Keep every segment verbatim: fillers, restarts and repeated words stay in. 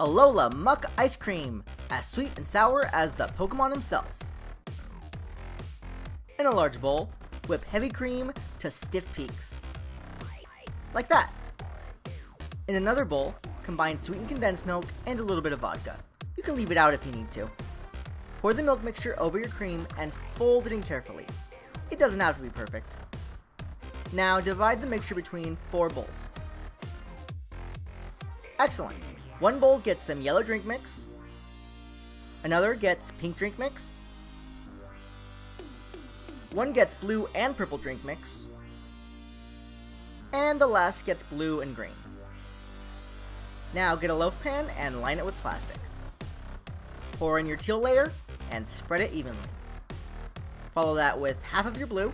Alola Muk Ice Cream, as sweet and sour as the Pokemon himself. In a large bowl, whip heavy cream to stiff peaks. Like that. In another bowl, combine sweetened condensed milk and a little bit of vodka. You can leave it out if you need to. Pour the milk mixture over your cream and fold it in carefully. It doesn't have to be perfect. Now divide the mixture between four bowls. Excellent. One bowl gets some yellow drink mix, another gets pink drink mix, one gets blue and purple drink mix, and the last gets blue and green. Now get a loaf pan and line it with plastic. Pour in your teal layer and spread it evenly. Follow that with half of your blue,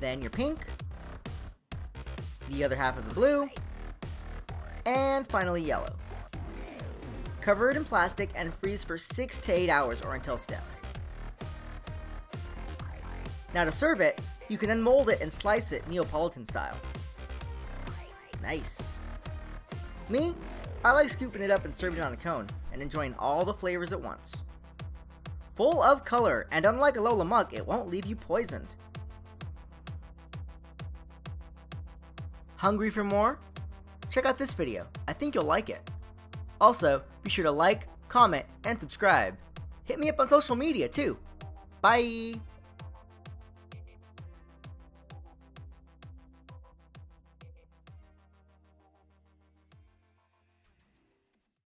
then your pink, the other half of the blue, and finally yellow. Cover it in plastic and freeze for six to eight hours or until stiff. Now to serve it, you can unmold it and slice it Neapolitan style. Nice. Me, I like scooping it up and serving it on a cone and enjoying all the flavors at once. Full of color, and unlike Alola Muk, it won't leave you poisoned. Hungry for more? Check out this video. I think you'll like it. Also, be sure to like, comment, and subscribe. Hit me up on social media too. Bye!